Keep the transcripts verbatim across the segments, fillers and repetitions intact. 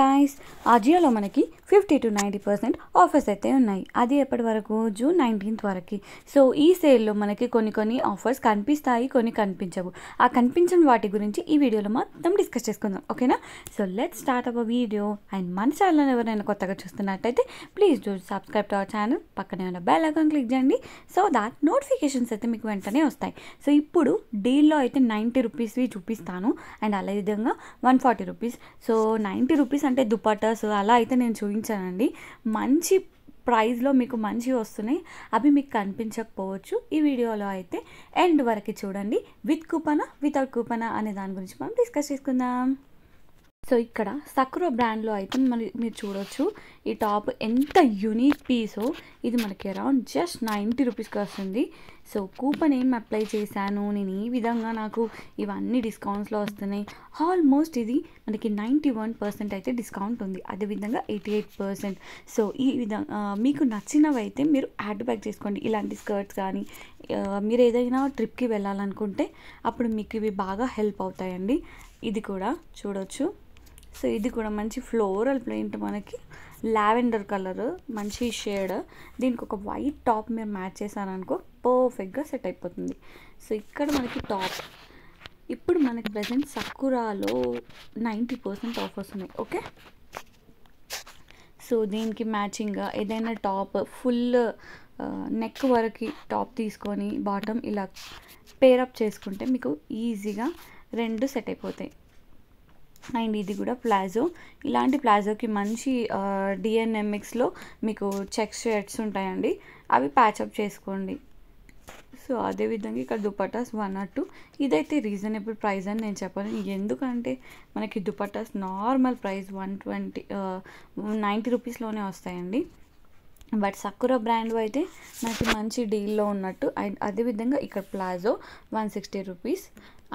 guys, Ajiyalo manaki fifty to ninety percent offers aithe unnai. Adi eppadi varaku June nineteenth varaki. So ee sale lo manaki konni konni offers kanipistayi, konni kanipinchavu. Aa kanipinchani vaati gurinchi ee video lo mattam discuss cheskundam, okay na? So let's start our video. And mana channel ni evaraina kottaga chustunnataithe please do subscribe to our channel. Pakkane unna bell icon click cheyandi so that notifications aithe meeku ventane vastayi. So ippudu deal lo aithe ninety rupees vi chupistanu and alage vidhanga one forty rupees. So ninety rupees ante dupatas ala aithe nenu చూపించానండి. మంచి ప్రైస్లో మీకు మంచి వస్తున్నాయి, అవి మీకు కనిపించకపోవచ్చు. ఈ వీడియోలో అయితే ఎండ్ వరకు చూడండి. విత్ కూపనా వితౌట్ కూపనా అనే దాని గురించి మనం డిస్కస్ చేసుకుందాం. సో ఇక్కడ సకురా బ్రాండ్లో అయితే మరి మీరు చూడొచ్చు ఈ టాప్ ఎంత యూనిక్ పీసో. ఇది మనకి అరౌండ్ జస్ట్ నైంటీ రూపీస్కి వస్తుంది. సో కూపన్ ఏం అప్లై చేశాను నేను, ఈ విధంగా నాకు ఇవన్నీ డిస్కౌంట్స్లో వస్తున్నాయి. ఆల్మోస్ట్ ఇది మనకి నైంటీ వన్ పర్సెంట్ అయితే డిస్కౌంట్ ఉంది, అదేవిధంగా ఎయిటీ ఎయిట్ పర్సెంట్. సో ఈ విధంగా మీకు నచ్చినవి అయితే మీరు యాడ్ బ్యాక్ చేసుకోండి. ఇలాంటి స్కర్ట్స్ కానీ మీరు ఏదైనా ట్రిప్కి వెళ్ళాలనుకుంటే అప్పుడు మీకు ఇవి బాగా హెల్ప్ అవుతాయండి. ఇది కూడా చూడవచ్చు. సో ఇది కూడా మంచి ఫ్లోరల్ ప్రింట్, మనకి లావెండర్ కలర్ మంచి షేడ్. దీనికి ఒక వైట్ టాప్ మీరు మ్యాచ్ చేశారనుకో పర్ఫెక్ట్గా సెట్ అయిపోతుంది. సో ఇక్కడ మనకి టాప్ ఇప్పుడు మనకి ప్రజెంట్ సకురాలో నైంటీ పర్సెంట్ ఆఫర్స్ ఉన్నాయి, ఓకే? సో దీనికి మ్యాచింగ్గా ఏదైనా టాప్ ఫుల్ నెక్ వరకు టాప్ తీసుకొని బాటమ్ ఇలా పేరప్ చేసుకుంటే మీకు ఈజీగా రెండు సెట్ అయిపోతాయి. అండ్ ఇది కూడా ప్లాజో, ఇలాంటి ప్లాజోకి మంచి డిఎన్ఎంఎక్స్లో మీకు చెక్ షర్ట్స్ ఉంటాయండి, అవి ప్యాచప్ చేసుకోండి. సో అదేవిధంగా ఇక్కడ దుపట్టాస్ వన్ ఆర్ టూ, ఇదైతే రీజనబుల్ ప్రైస్ అని నేను చెప్పాను. ఎందుకంటే మనకి dupattas normal price one twenty ninety రూపీస్లోనే వస్తాయండి. బట్ సకురా బ్రాండ్ అయితే మనకి మంచి డీల్లో ఉన్నట్టు. అండ్ అదేవిధంగా ఇక్కడ ప్లాజో వన్ సిక్స్టీ రూపీస్,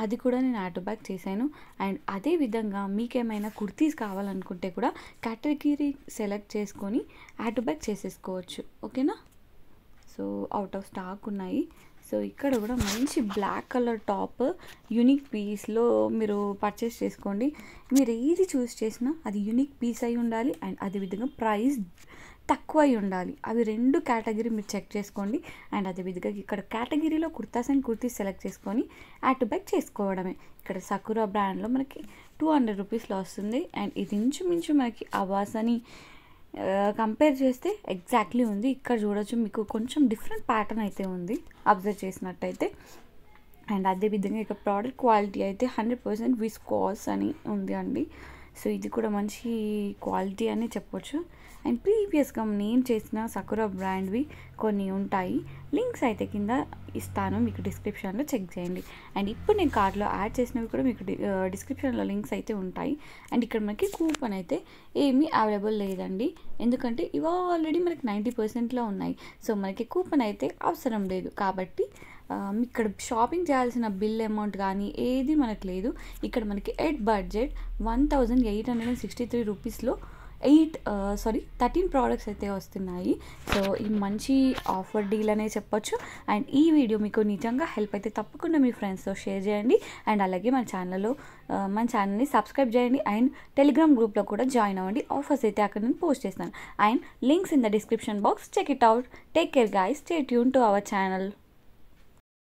అది కూడా నేను యాడ్ బ్యాక్ చేశాను. అండ్ అదేవిధంగా మీకేమైనా కుర్తీస్ కావాలనుకుంటే కూడా కేటగిరీ సెలెక్ట్ చేసుకొని యాడ్ బ్యాక్ చేసేసుకోవచ్చు, ఓకేనా? సో అవుట్ ఆఫ్ స్టాక్ ఉన్నాయి. సో ఇక్కడ కూడా మంచి బ్లాక్ కలర్ టాప్ యూనిక్ పీస్లో మీరు పర్చేస్ చేసుకోండి. మీరు ఏది చూస్ చేసినా అది యూనిక్ పీస్ అయి ఉండాలి, అండ్ అదేవిధంగా ప్రైస్ తక్కువ అయి ఉండాలి. అవి రెండు కేటగిరీ మీరు చెక్ చేసుకోండి. అండ్ అదేవిధంగా ఇక్కడ కేటగిరీలో కుర్తాస్ అండ్ కుర్తీస్ సెలెక్ట్ చేసుకొని యాడ్ బ్యాక్ చేసుకోవడమే. ఇక్కడ సకురా బ్రాండ్లో మనకి టూ హండ్రెడ్ రూపీస్లో వస్తుంది. అండ్ ఇది ఇంచుమించు మనకి అవాసని కంపేర్ చేస్తే ఎగ్జాక్ట్లీ ఉంది. ఇక్కడ చూడొచ్చు మీకు కొంచెం డిఫరెంట్ ప్యాటర్న్ అయితే ఉంది అబ్జర్వ్ చేసినట్టయితే. అండ్ అదేవిధంగా ఇక్కడ ప్రోడక్ట్ క్వాలిటీ అయితే హండ్రెడ్ పర్సెంట్ విస్కాస్ అని ఉంది అండి. సో ఇది కూడా మంచి క్వాలిటీ అని చెప్పొచ్చు. అండ్ ప్రీవియస్గా నేను చేసిన సకురా బ్రాండ్వి కొన్ని ఉంటాయి, లింక్స్ అయితే కింద ఇస్తాను, మీకు డిస్క్రిప్షన్లో చెక్ చేయండి. అండ్ ఇప్పుడు నేను కార్ట్లో యాడ్ చేసినవి కూడా మీకు డిస్క్రిప్షన్లో లింక్స్ అయితే ఉంటాయి. అండ్ ఇక్కడ మనకి కూపన్ అయితే ఏమీ అవైలబుల్ లేదండి, ఎందుకంటే ఇవి ఆల్రెడీ మనకి నైంటీ పర్సెంట్లో ఉన్నాయి. సో మనకి కూపన్ అయితే అవసరం లేదు, కాబట్టి ఇక్కడ షాపింగ్ చేయాల్సిన బిల్ అమౌంట్ కానీ ఏది మనకు లేదు. ఇక్కడ మనకి at budget one thousand eight hundred and sixty three రూపీస్లో ఎయిట్ సారీ థర్టీన్ ప్రోడక్ట్స్ అయితే వస్తున్నాయి. సో ఈ మంచి ఆఫర్ డీల్ అనే చెప్పొచ్చు. అండ్ ఈ వీడియో మీకు నిజంగా హెల్ప్ అయితే తప్పకుండా మీ ఫ్రెండ్స్తో షేర్ చేయండి. అండ్ అలాగే మన ఛానల్లో మన ఛానల్ని సబ్స్క్రైబ్ చేయండి. అండ్ టెలిగ్రామ్ గ్రూప్లో కూడా జాయిన్ అవ్వండి, ఆఫర్స్ అయితే అక్కడ నేను పోస్ట్ చేస్తాను. And links in the description box, check it out. Take care guys, stay tune to our channel.